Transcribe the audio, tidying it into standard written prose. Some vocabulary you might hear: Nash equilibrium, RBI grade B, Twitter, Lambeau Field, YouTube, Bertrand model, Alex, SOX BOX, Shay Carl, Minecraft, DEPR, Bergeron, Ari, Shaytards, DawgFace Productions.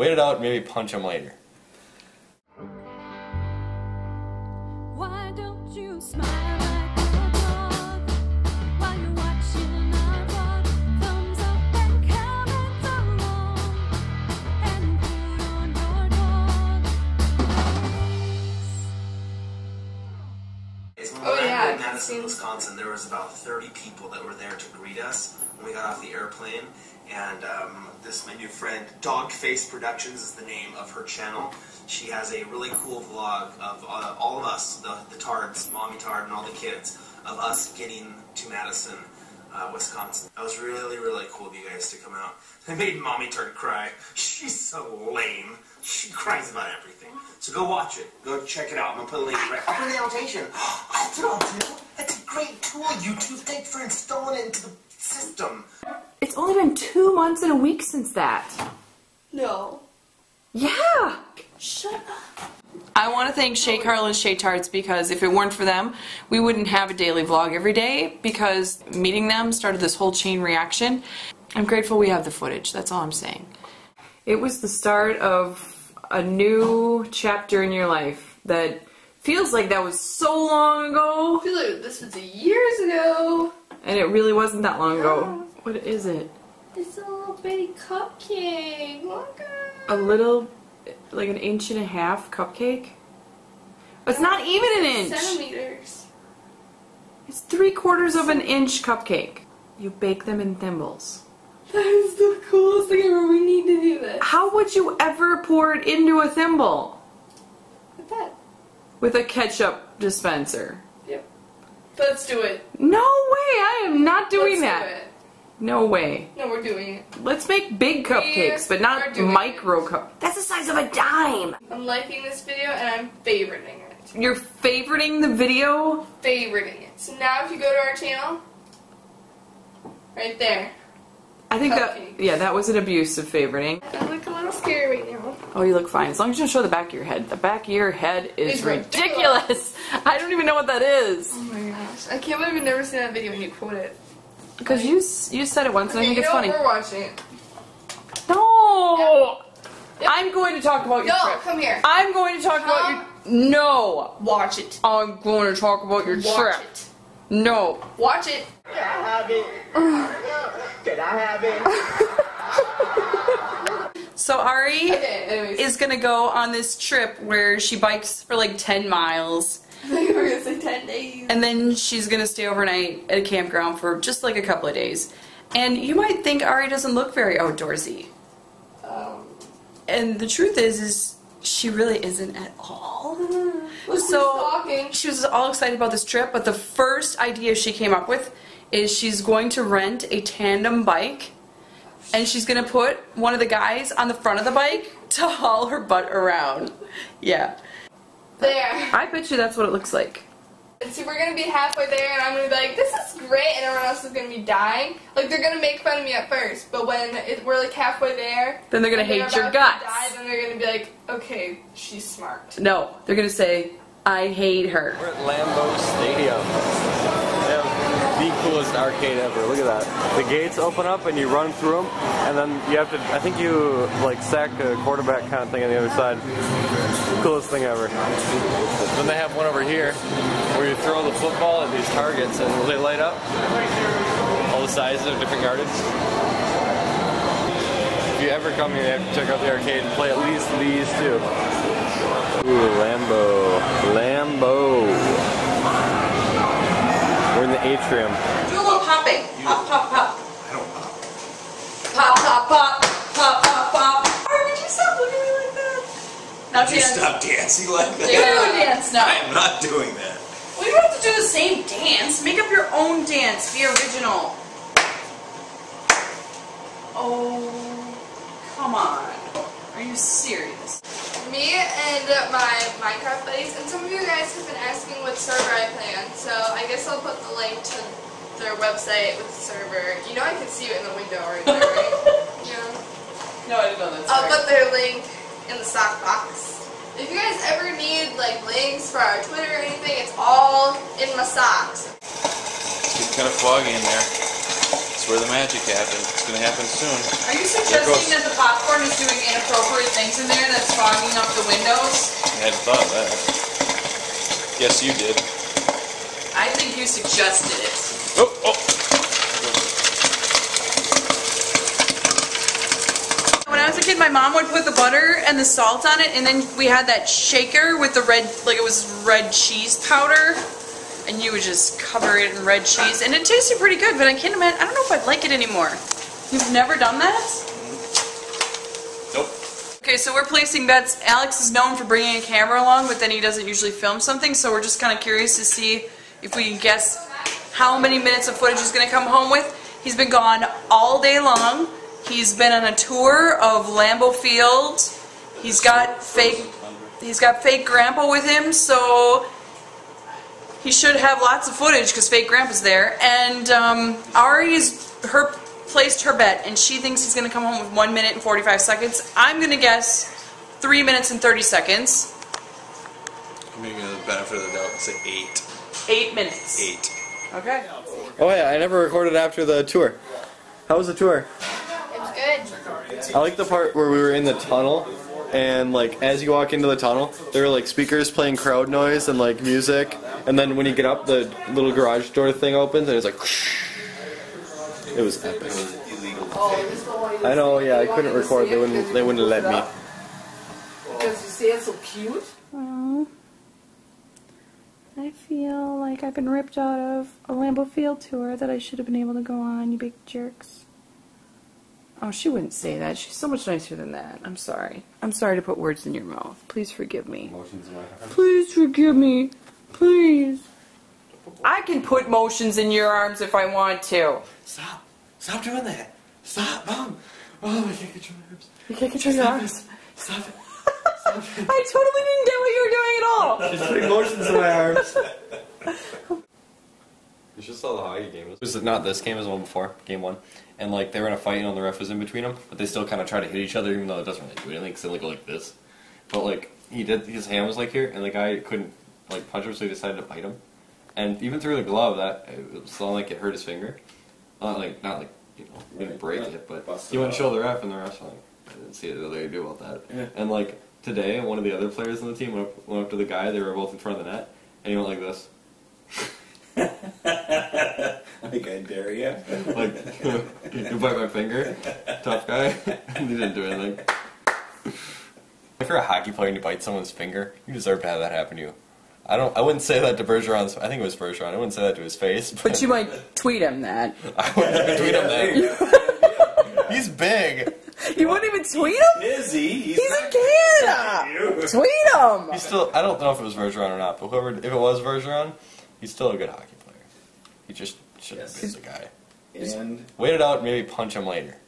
Wait it out and maybe punch him later. Why don't you smile? In Wisconsin, there was about 30 people that were there to greet us when we got off the airplane, and this my new friend, DawgFace Productions is the name of her channel. She has a really cool vlog of all of us, the Tards, Mommy Tard, and all the kids, of us getting to Madison, Wisconsin. That was really, really cool of you guys to come out. I made Mommy Tard cry. She's so lame. She cries about everything. So go watch it. Go check it out. I'm going to put a link right there. I'll put the annotation. That's what I'll do. That's a great tool, YouTube. Thanks for installing it into the system. It's only been 2 months and a week since that. No. Yeah. Shut up. I want to thank Shay Carl and Shaytards, because if it weren't for them, we wouldn't have a daily vlog every day, because meeting them started this whole chain reaction. I'm grateful we have the footage. That's all I'm saying. It was the start of a new chapter in your life that feels like that was so long ago. I feel like this was years ago. And it really wasn't that long ago. What is it? It's a little bitty cupcake. Look at it. A little, like an inch and a half cupcake. It's not even an inch. Centimeters. It's 3/4 of an inch cupcake. You bake them in thimbles. That is the coolest thing ever. We need to do this. How would you ever pour it into a thimble? With that. With a ketchup dispenser. Yep. Let's do it. No way! I am not doing that. Let's do it. No way. No, we're doing it. Let's make big cupcakes, but not micro cupcakes. That's the size of a dime. I'm liking this video and I'm favoriting it. You're favoriting the video? Favoriting it. So now if you go to our channel, right there. I think that, yeah, that was an abuse of favoriting. I look a little scary right now. Oh, you look fine. As long as you don't show the back of your head. The back of your head is ridiculous. I don't even know what that is. Oh my gosh. I can't believe I've never seen that video when you quote it. Because you said it once, and I think it's funny. We're watching it. No! Yep. I'm going to talk about your trip. No, come here. I'm going to talk about your... No! Watch it. I'm going to talk about your trip. Watch it. No. Watch it. Can I have it? Can I have it? So Ari is going to go on this trip where she bikes for like 10 miles. I think we're going to say 10 days. And then she's going to stay overnight at a campground for just like a couple of days. And you might think Ari doesn't look very outdoorsy. And the truth is she really isn't at all. So she was all excited about this trip, but the first idea she came up with is she's going to rent a tandem bike, and she's going to put one of the guys on the front of the bike to haul her butt around. Yeah. There. I bet you that's what it looks like. So we're going to be halfway there, and I'm going to be like, this is great, and everyone else is going to be dying. Like, they're going to make fun of me at first, but when we're like halfway there... Then they're going to hate your guts. Then they're going to be like, okay, she's smart. No, they're going to say, I hate her. We're at Lambeau Stadium. They have the coolest arcade ever. Look at that. The gates open up, and you run through them, and then you have to... I think you, like, sack a quarterback kind of thing on the other side. Coolest thing ever. Then they have one over here where you throw the football at these targets and they light up all the sizes of different gardens. If you ever come here, you have to check out the arcade and play at least these two. Ooh, Lambeau. Lambeau. We're in the atrium. Do a little popping. Pop, pop, pop. I don't pop. Pop, pop, pop. Pop, pop, pop. Why would you stop looking at me like that? Now you stop dancing like that. Dance now. I am not doing that. Well, you don't have to do the same dance. Make up your own dance. Be original. Oh, come on. Are you serious? Me and my Minecraft buddies, and some of you guys have been asking what server I play on, so I guess I'll put the link to their website with the server. You know I can see it in the window right there, right? Yeah. No, I didn't know that. I'll put their link in the sock box. If you guys ever need like links for our Twitter or anything, it's all in my socks. It's kind of foggy in there. It's where the magic happened. It's going to happen soon. Are you suggesting that the popcorn is doing inappropriate things? things in there that's fogging up the windows. I hadn't thought of that. Yes, you did. I think you suggested it. Oh, oh. When I was a kid, my mom would put the butter and the salt on it, and then we had that shaker with the red, like it was red cheese powder. And you would just cover it in red cheese, and it tasted pretty good. But I can't imagine. I don't know if I'd like it anymore. You've never done that? Nope. Okay, so we're placing bets. Alex is known for bringing a camera along, but then he doesn't usually film something. So we're just kind of curious to see if we can guess how many minutes of footage he's going to come home with. He's been gone all day long. He's been on a tour of Lambeau Field. He's got fake grandpa with him. So. He should have lots of footage because fake grandpa's there. And Ari has placed her bet, and she thinks he's going to come home with 1 minute and 45 seconds. I'm going to guess 3 minutes and 30 seconds. I'm going to give the benefit of the doubt and say 8. 8 minutes. 8. Okay. Oh yeah, I never recorded after the tour. How was the tour? It was good. I like the part where we were in the tunnel. And like as you walk into the tunnel, there are like speakers playing crowd noise and like music, and then when you get up, the little garage door thing opens and it's like whoosh. It was epic. I know, yeah, I couldn't record. They wouldn't let me. Because you see it's so cute. Aww. I feel like I've been ripped out of a Lambeau Field tour that I should have been able to go on. You big jerks. Oh, she wouldn't say that. She's so much nicer than that. I'm sorry. I'm sorry to put words in your mouth. Please forgive me. Please forgive me. Please. I can put motions in your arms if I want to. Stop. Stop doing that. Stop, Mom. Oh, I can't control my arms. You can't control your arms. Stop it. Stop it. I totally didn't get what you were doing at all. She's putting motions in my arms. You should sell the hockey game. It was not this game, it was the one before, game one. And like they were in a fight, and the ref was in between them, but they still kind of try to hit each other, even though it doesn't really do anything. Cause they go like this, but like he did, his hand was like here, and the guy couldn't like punch him, so he decided to bite him. And even through the glove, that it was not like it hurt his finger. Not like you know, didn't break it, but he went and showed the ref, and the ref's like, I didn't see what they could do about that. Yeah. And like today, one of the other players on the team went up to the guy. They were both in front of the net, and he went like this. I think I dare you. Like, you bite my finger, tough guy. He didn't do anything. If you're a hockey player and you bite someone's finger, you deserve to have that happen to you. I wouldn't say that to Bergeron's. I think it was Bergeron. I wouldn't say that to his face. But you might tweet him that. I wouldn't even tweet him that. He's big. You wouldn't even tweet him? Is he? He's in Canada. Tweet him. He's still. I don't know if it was Bergeron or not, but whoever, if it was Bergeron. He's still a good hockey player. He just should have been the guy. Just wait it out and maybe punch him later.